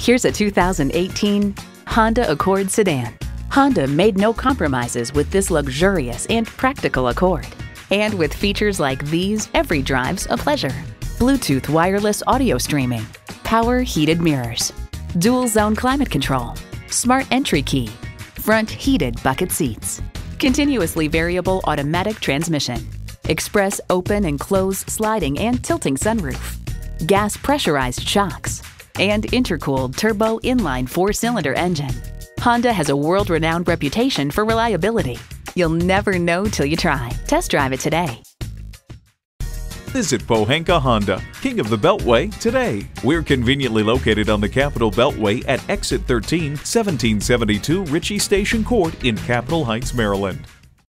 Here's a 2018 Honda Accord sedan. Honda made no compromises with this luxurious and practical Accord. And with features like these, every drive's a pleasure. Bluetooth wireless audio streaming, power heated mirrors, dual zone climate control, smart entry key, front heated bucket seats, continuously variable automatic transmission, express open and close sliding and tilting sunroof, gas pressurized shocks, and intercooled turbo inline four-cylinder engine. Honda has a world-renowned reputation for reliability. You'll never know till you try. Test drive it today. Visit Pohanka Honda, King of the Beltway, today. We're conveniently located on the Capitol Beltway at Exit 13, 1772 Ritchie Station Court in Capitol Heights, Maryland.